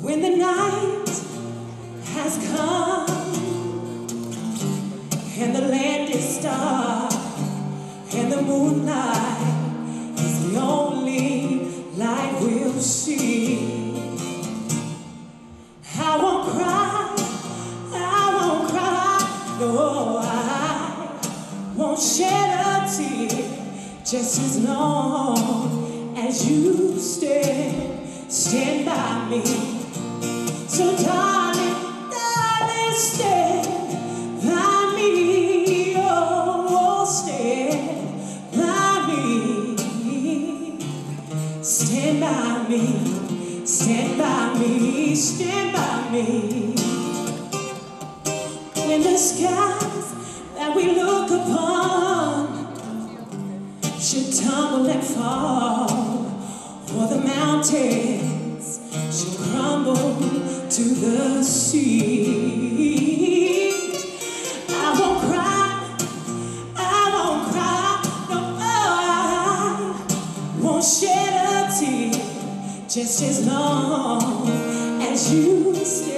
When the night has come and the land is dark and the moonlight is the only light we'll see, I won't cry, no, I won't shed a tear, just as long as you stand by me. So darling, darling, stand by me, oh, stand by me. Stand by me, stand by me, stand by me. When the skies that we look upon should tumble and fall, or the mountains should crumble to the sea, I won't cry, no, I won't shed a tear, just as long as you stay.